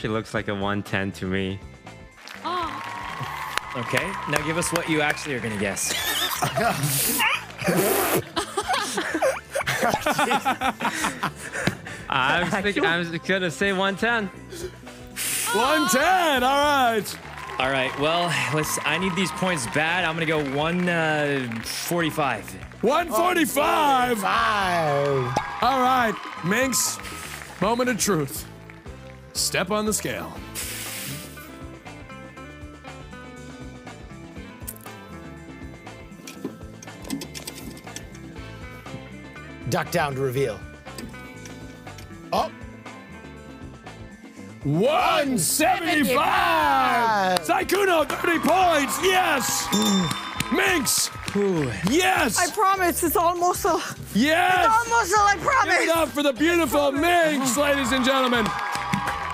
She looks like a 110 to me. Oh. Okay, now give us what you actually are going to guess. I'm going to say 110. Oh. 110, all right. All right, well, let's. I need these points bad. I'm going to go 145. 145! Oh, all right, Minx, moment of truth. Step on the scale. Duck down to reveal. Oh. 175! Sykkuno, 30 points, yes! Minx! Ooh. Yes! I promise, it's almost a... Yes! It's almost a, I promise! Give it up for the beautiful Minx, ladies and gentlemen.